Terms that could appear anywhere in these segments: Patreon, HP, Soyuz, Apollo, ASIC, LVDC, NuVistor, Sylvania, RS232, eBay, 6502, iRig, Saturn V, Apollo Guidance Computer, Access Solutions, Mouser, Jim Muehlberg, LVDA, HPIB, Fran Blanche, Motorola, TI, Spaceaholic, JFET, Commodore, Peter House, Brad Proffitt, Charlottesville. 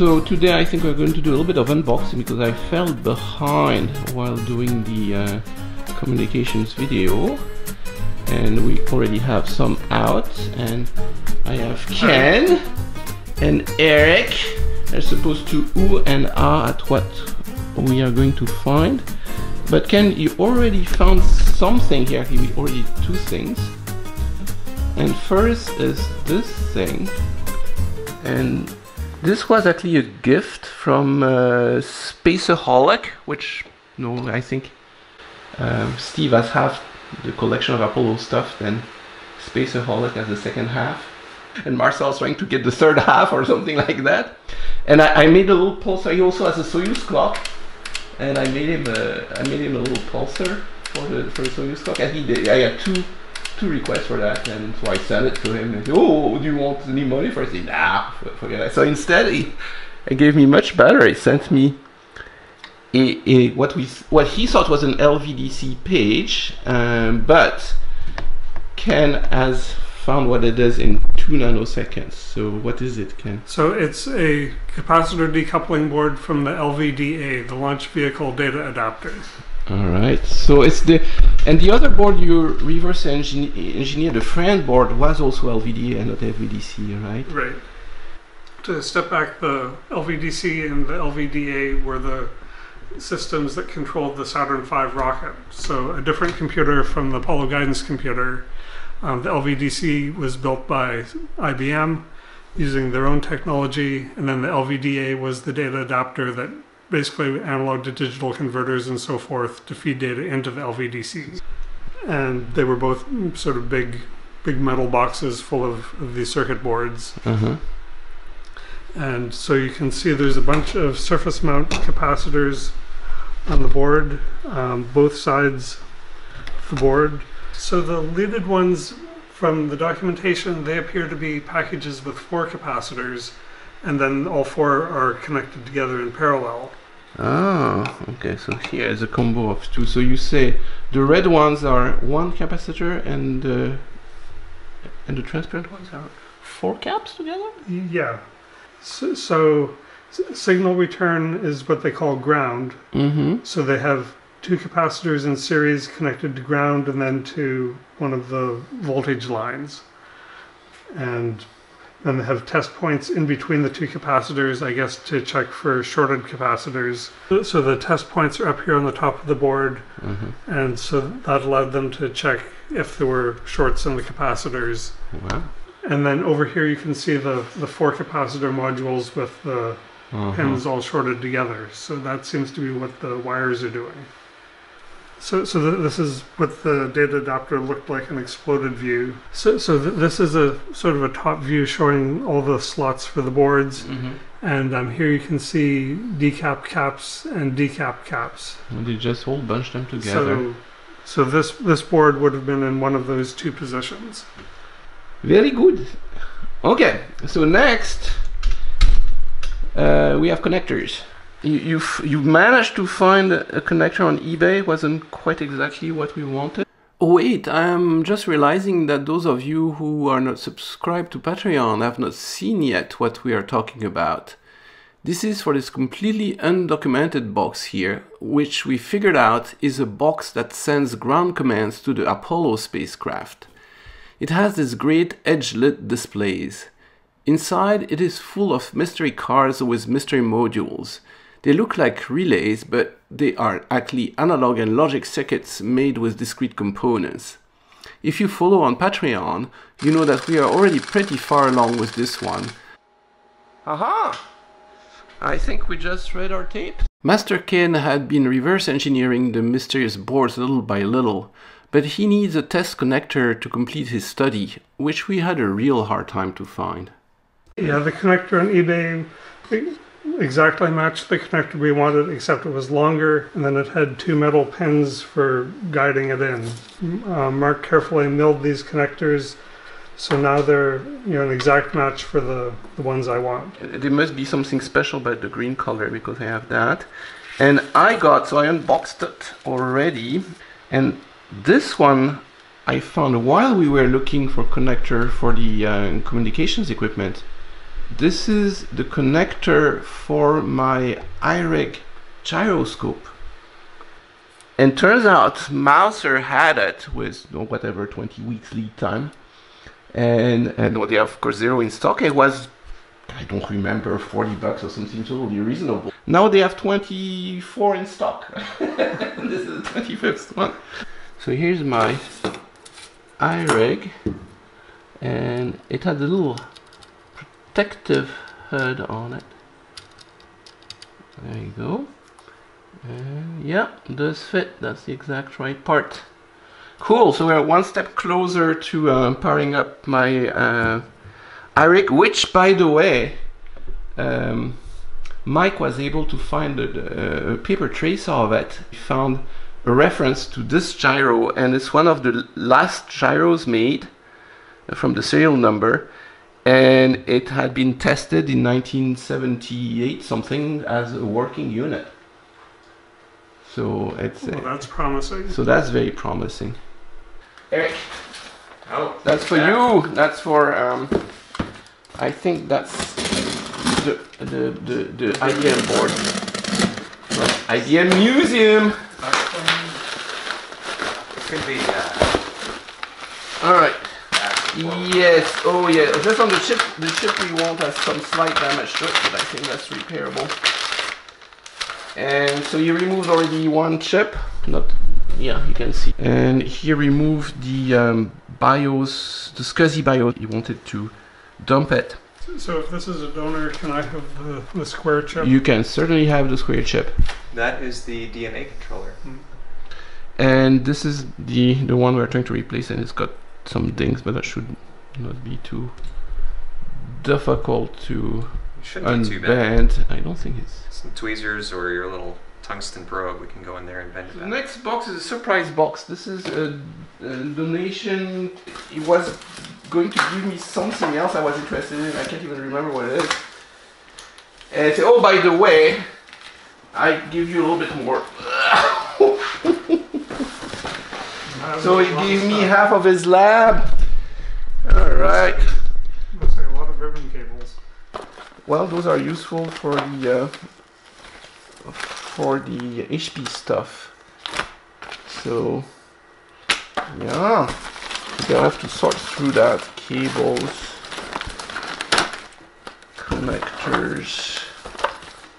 So today I think we're going to do a little bit of unboxing because I fell behind while doing the communications video, and we already have some out, and I have Ken and Eric. They're supposed to ooh and ah at what we are going to find. But Ken, you already found something here. We already did two things. And first is this thing. And this was actually a gift from Spaceaholic, which, no, I think Steve has half the collection of Apollo stuff, then Spaceaholic has the second half. And Marcel's trying to get the third half or something like that. And I made a little pulsar. He also has a Soyuz clock. And I made him a little pulsar for the Soyuz clock, and he did. I got two requests for that, and so I sent it to him. And he, oh, do you want any money for it? He, nah, forget that. So instead, he gave me much better. He sent me what he thought was an LVDC page, but Ken has found what it is in 2 nanoseconds. So what is it, Ken? So it's a capacitor decoupling board from the LVDA, the Launch Vehicle Data Adapter. All right. So it's the, and the other board you reverse engineered, the Fran board, was also LVDA and not LVDC, right? Right. To step back, the LVDC and the LVDA were the systems that controlled the Saturn V rocket. So a different computer from the Apollo Guidance Computer. The LVDC was built by IBM using their own technology, and then the LVDA was the data adapter that basically analog to digital converters and so forth to feed data into the LVDC. And they were both sort of big metal boxes full of these circuit boards. Uh-huh. And so you can see there's a bunch of surface mount capacitors on the board, both sides of the board. So the leaded ones from the documentation, they appear to be packages with 4 capacitors, and then all 4 are connected together in parallel. Oh, okay, so here is a combo of 2. So you say the red ones are 1 capacitor, and the transparent ones are 4 caps together? Yeah. So signal return is what they call ground. Mm-hmm. So they have 2 capacitors in series connected to ground and then to one of the voltage lines. And then they have test points in between the 2 capacitors, I guess, to check for shorted capacitors. So the test points are up here on the top of the board. Mm-hmm. And so that allowed them to check if there were shorts in the capacitors. Wow. And then over here you can see the 4 capacitor modules with the pins all shorted together. So that seems to be what the wires are doing. So this is what the data adapter looked like, an exploded view. So this is a sort of a top view showing all the slots for the boards. Mm-hmm. And here you can see decap caps and decap caps. And they just all bunch them together. So this board would have been in one of those 2 positions. Very good. Okay, so next we have connectors. You managed to find a connector on eBay. Wasn't quite exactly what we wanted. Oh wait, I'm just realizing that those of you who are not subscribed to Patreon have not seen yet what we are talking about. This is for this completely undocumented box here, which we figured out is a box that sends ground commands to the Apollo spacecraft. It has these great edge-lit displays. Inside, it is full of mystery cards with mystery modules. They look like relays, but they are actually analog and logic circuits made with discrete components. If you follow on Patreon, you know that we are already pretty far along with this one. Aha! I think we just read our tape. Master Ken had been reverse engineering the mysterious boards little by little, but he needs a test connector to complete his study, which we had a real hard time to find. Yeah, the connector on eBay exactly matched the connector we wanted, except it was longer, and then it had 2 metal pins for guiding it in. Mark carefully milled these connectors, so now they're an exact match for the ones I want. There must be something special about the green color, because I have that. And I unboxed it already, and this one I found while we were looking for connector for the communications equipment. This is the connector for my iRig gyroscope. And turns out Mouser had it with, you know, whatever, 20 weeks lead time. And well, they have, of course, zero in stock. It was, I don't remember, $40 or something totally reasonable. Now they have 24 in stock. This is the 25th one. So here's my iRig, and it had a little protective HUD on it. There you go. And yeah, does fit. That's the exact right part. Cool, so we're one step closer to powering up my iRig, which, by the way, Mike was able to find a paper trace of it. He found a reference to this gyro, and it's one of the last gyros made from the serial number, and it had been tested in 1978 something as a working unit. So it's well, that's promising. So that's very promising. Eric, oh, that's for you. That's for I think that's the IBM board. IBM Museum. Could be. All right. Yes. Oh, yeah. Just on the chip. The chip we want has some slight damage to it, but I think that's repairable. And so you removed already one chip. Not. Yeah, you can see. And here remove the BIOS, the SCSI BIOS. You wanted to dump it. So if this is a donor, can I have the square chip? You can certainly have the square chip. That is the DNA controller. Mm. And this is the one we're trying to replace, and it's got some dings, but that should not be too difficult to unbend. I don't think it's... Some tweezers or your little tungsten probe, we can go in there and bend it back. The next box is a surprise box. This is a donation. It was going to give me something else I was interested in. I can't even remember what it is. And it said, oh, by the way, I give you a little bit more. So he gave me half of his lab. All right. Looks like a lot of ribbon cables. Well, those are useful for the HP stuff. So yeah, I'll have to sort through that. Cables, connectors.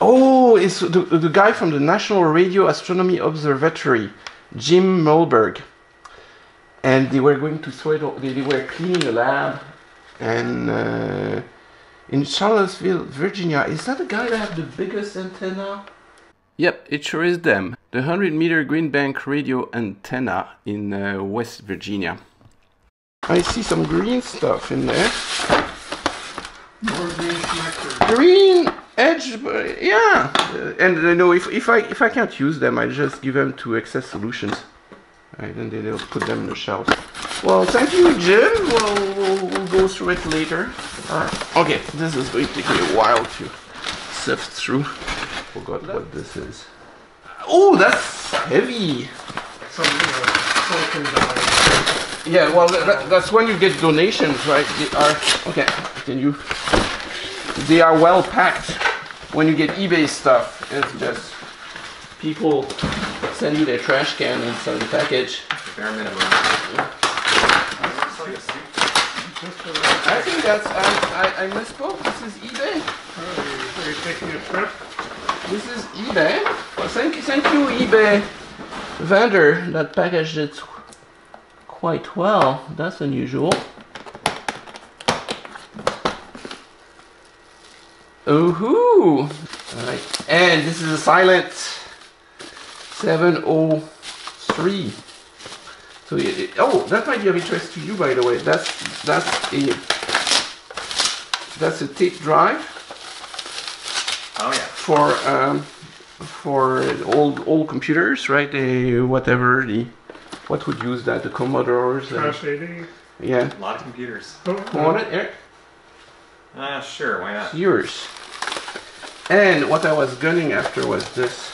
Oh, it's the guy from the National Radio Astronomy Observatory, Jim Muehlberg. And they were going to throw it all, they were cleaning the lab. And in Charlottesville, Virginia, is that the guy that had the biggest antenna? Yep, it sure is them. The 100-meter Green Bank radio antenna in West Virginia. I see some green stuff in there. More green connectors. Green edge, yeah. And you know, if I can't use them, I just give them to Access Solutions. Right, and then they'll put them in the shelves. Well, thank you, Jim. We'll go through it later. Okay, this is going to take me a while to sift through. Forgot what this is. Oh, that's heavy. Something like yeah, well, that's when you get donations, right? They are okay. Can you? They are well packed. When you get eBay stuff, it's just people send you their trash can and send the package. Bare minimum. I think that's, I misspoke. This is eBay. Are you taking a trip? This is eBay. Well, thank you eBay vendor that packaged it quite well. That's unusual. Ooh-hoo! All right. And this is a silent 703. So oh, that might be of interest to you, by the way. That's a tape drive. Oh yeah. For old computers, right? What would use that? The Commodores. Yeah. A lot of computers. Want it, Eric? Sure. Why not? It's yours. And what I was gunning after was this.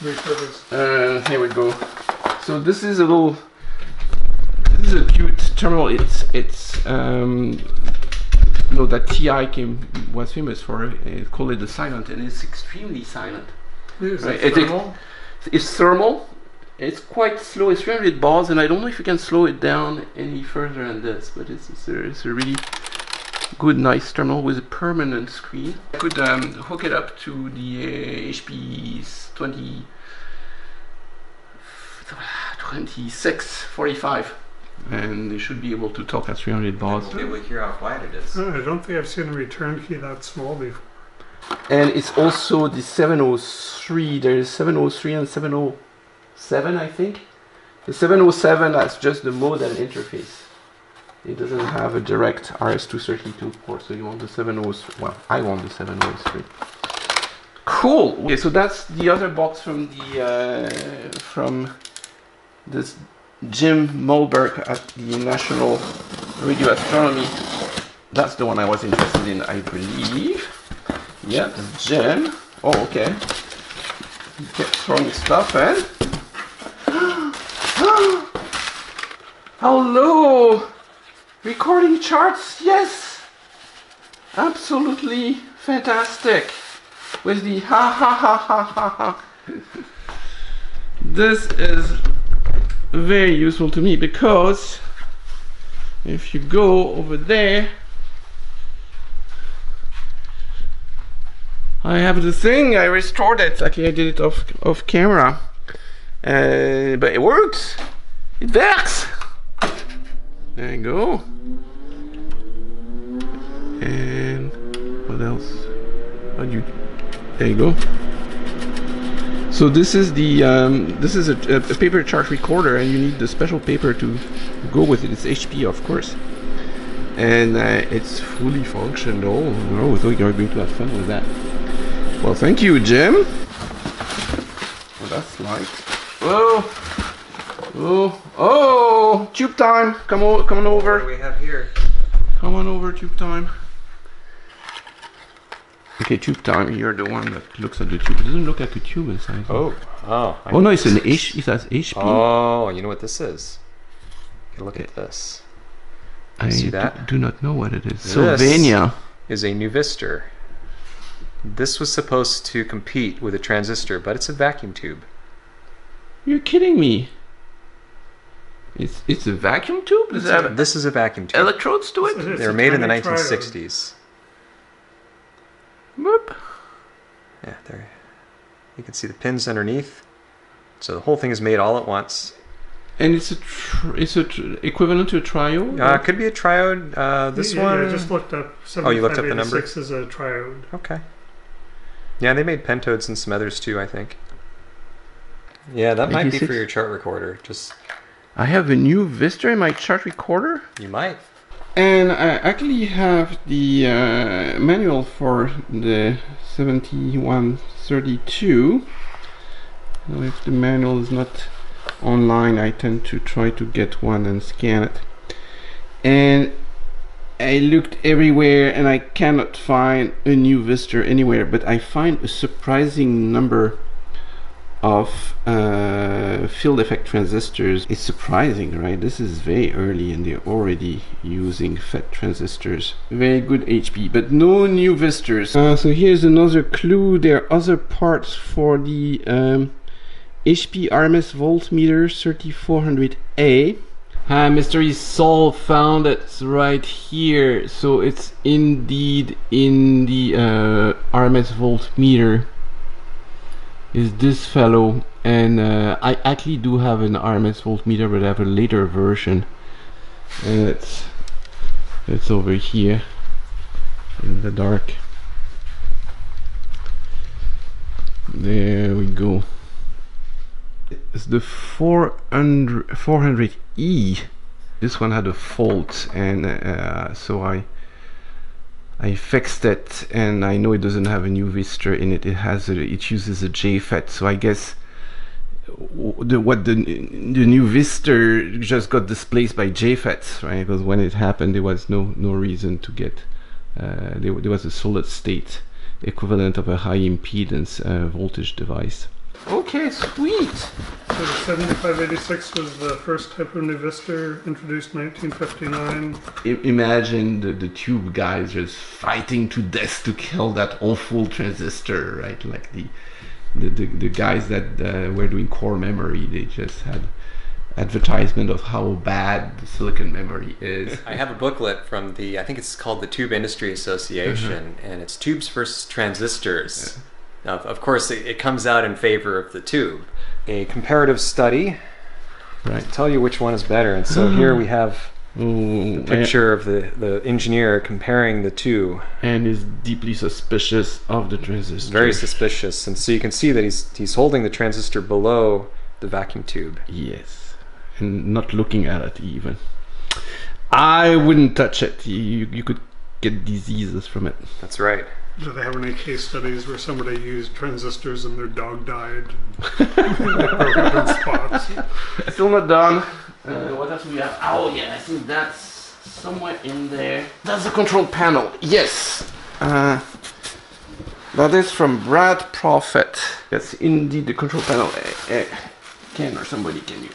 Here we go. So this is a little. This is a cute terminal. It's know that TI was famous for, call it the silent, and it's extremely silent. Is right? It thermal? It's thermal. It's quite slow. It's 300 bars, and I don't know if you can slow it down any further than this. But it's a really good, nice terminal with a permanent screen. I could hook it up to the HP 2645, and they should be able to talk at 300 bars. We'll be able to hear how quiet it is. I don't think I've seen a return key that small before. And it's also the 703. There's 703 and 707, I think. The 707, that's just the modem interface. It doesn't have a direct RS232 port, so you want the 703. Well, I want the 703. Cool. Okay, so that's the other box from the from this Jim Muehlberg at the National Radio Astronomy. That's the one I was interested in, I believe. Yeah, that's Jim. Oh, okay. He kept throwing stuff in. Hello. Recording charts, yes! Absolutely fantastic! With the ha ha ha ha ha ha. This is very useful to me because if you go over there, I have the thing, I restored it. Actually, I did it off camera. But it works! It works! There you go. And what else? There you go. So this is the this is a paper chart recorder, and you need the special paper to go with it. It's HP, of course, and it's fully functional. Oh, so you're going to have fun with that. Well, thank you, Jim. Well, that's like oh, tube time! Come on over. What do we have here? Come on over, tube time. Okay, tube time. You're the one that looks at the tube. It doesn't look like a tube inside. Oh no, it's an H. It says HP. Oh, you know what this is? Look at this. I do not know what it is. This Sylvania is a NuVistor. This was supposed to compete with a transistor, but it's a vacuum tube. You're kidding me. It's a vacuum tube? This is a vacuum tube. Electrodes to it? They were made in the 1960s. Boop. Yeah, there. You can see the pins underneath. So the whole thing is made all at once. And it's equivalent to a triode? It could be a triode. This one. Yeah, I just looked up. Oh, you looked up the number? 6 is a triode. Okay. Yeah, they made pentodes and some others too, I think. Yeah, that might be for your chart recorder. Just. I have a NuVistor in my chart recorder. You might. And I actually have the manual for the 7132. Now, if the manual is not online, I tend to try to get one and scan it. And I looked everywhere and I cannot find a NuVistor anywhere, but I find a surprising number of field effect transistors. It's surprising, right? This is very early and they're already using FET transistors. Very good HP, but no NuVistors. So here's another clue. There are other parts for the HP RMS voltmeter 3400A. Mystery solved, found it right here. So it's indeed in the RMS voltmeter. Is this fellow, and I actually do have an RMS voltmeter, but I have a later version, and it's over here in the dark. There we go. It's the 400E. This one had a fault, and so I fixed it, and I know it doesn't have a NuVistor in it. It uses a JFET, so I guess the NuVistor just got displaced by JFETs, right? Because when it happened, there was no reason to get. There was a solid state equivalent of a high impedance voltage device. Okay, sweet. So the 7586 was the first type of NuVistor, introduced in 1959. Imagine the tube guys just fighting to death to kill that awful transistor, right? Like the guys that were doing core memory, they just had advertisement of how bad the silicon memory is. I have a booklet from the, I think it's called the Tube Industry Association, and it's Tubes versus Transistors. Yeah. Of course, it comes out in favor of the tube. A comparative study to tell you which one is better. And so here we have a picture of the engineer comparing the two. And is deeply suspicious of the transistor. Very suspicious. And so you can see that he's holding the transistor below the vacuum tube. Yes. And not looking at it even. I wouldn't touch it. You could get diseases from it. That's right. Do they have any case studies where somebody used transistors and their dog died? Still not done. What else do we have? Oh yeah, I think that's somewhere in there. That's the control panel. Yes. That is from Brad Proffitt. That's indeed the control panel. Ken or somebody, can you?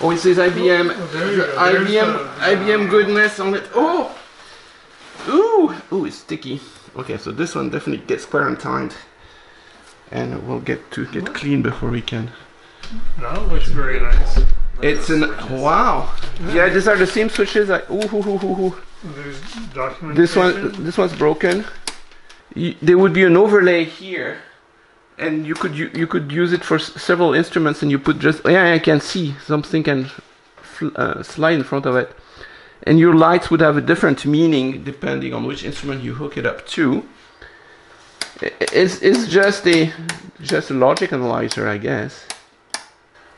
Oh, it says IBM. IBM goodness on it. Oh! Ooh! Ooh, it's sticky. Okay, so this one definitely gets quarantined. And we'll get to get clean before we can. That looks very nice. It's an... wow! Yeah, these are the same switches. There's documentation. This one's broken. There would be an overlay here. And you could use it for several instruments, and you put just I can see something can slide in front of it, and your lights would have a different meaning depending on which instrument you hook it up to. It's just a logic analyzer, I guess.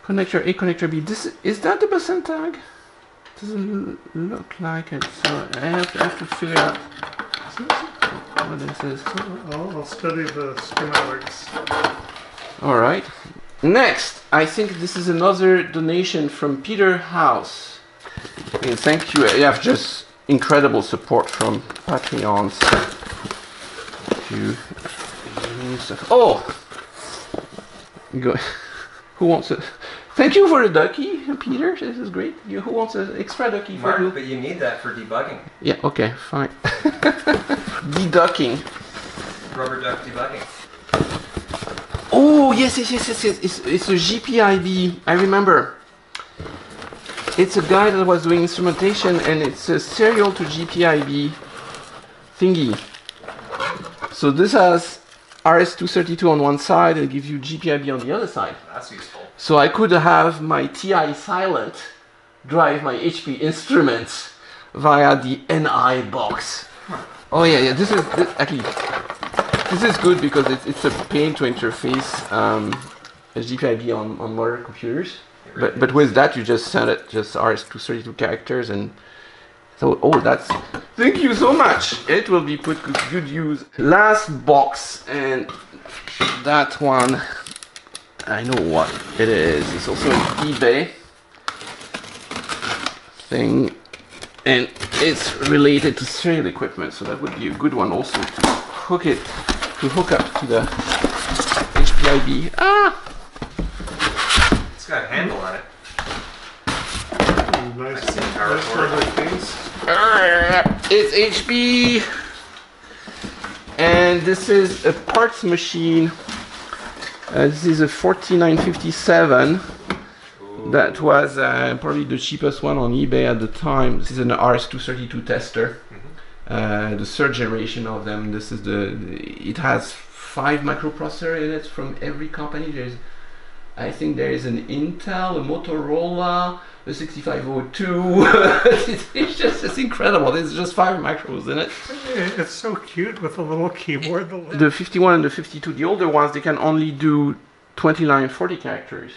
Connector A, connector B. This is that the percent tag? Doesn't look like it, so I have to figure out. What this is. I'll study the schematics. Alright. Next, I think this is another donation from Peter House. And thank you. You have just incredible support from Patreons. Who wants it? Thank you for the ducky, Peter. This is great. Who wants an extra ducky for Mark, you? But you need that for debugging. Yeah, okay, fine. Deducking. Rubber duck debugging. Oh, yes. It's a GPIB. I remember. It's a guy that was doing instrumentation, and it's a serial to GPIB thingy. So this has RS232 on one side and gives you GPIB on the other side. That's useful. So I could have my TI silent drive my HP instruments via the NI box. Oh yeah. This is good because it's a pain to interface a GPIB on modern computers. But with that you just send it just RS232 characters and so that's. Thank you so much. It will be put to good use. Last box, and that one. I know what it is. It's also an eBay thing, and it's related to serial equipment, so that would be a good one also to hook up to the HPIB. Ah, it's got a handle on it. Nice, nice. It's HP, and this is a parts machine. This is a 4957. Ooh. That was probably the cheapest one on eBay at the time. This is an RS232 tester, the third generation of them. This is it has 5 microprocessor units from every company. I think there is an Intel, a Motorola, a 6502. It's incredible. There's just 5 micros in it. It's so cute with a little keyboard. The 51 and the 52, the older ones, they can only do 20-line 40 characters.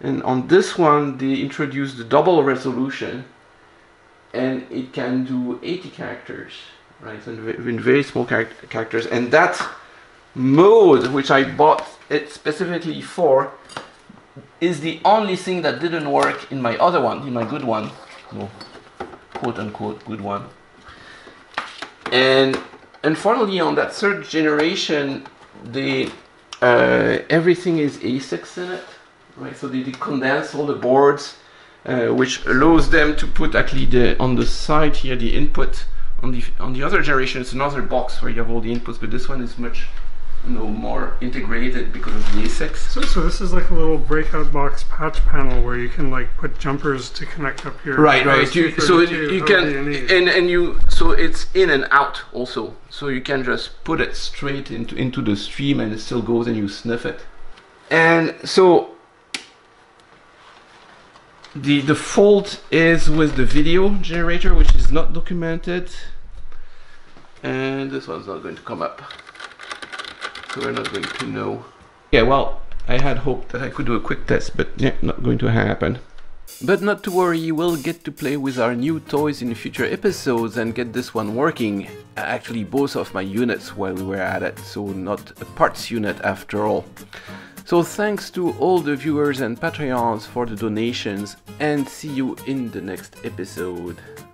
And on this one, they introduced the double resolution, and it can do 80 characters, right? And very small characters. And that mode, which I bought it specifically for, is the only thing that didn't work in my other one, in my good one, quote unquote good one. And Unfortunately, on that third generation, the everything is ASICs in it, right? So they condense all the boards, which allows them to put actually the on the side here the input. On the other generation, it's another box where you have all the inputs, but this one is much more integrated because of the ASICs. So this is like a little breakout box patch panel where you can like put jumpers to connect up here. Right, right. So it's in and out also. So you can just put it straight into the stream and it still goes and you sniff it. And so the default is with the video generator, which is not documented, and this one's not going to come up, so we're not going to know. Yeah, well, I had hoped that I could do a quick test, but yeah, not going to happen. But not to worry, you will get to play with our new toys in future episodes and get this one working. Actually, both of my units while we were at it, so not a parts unit after all. So thanks to all the viewers and Patreons for the donations, and see you in the next episode.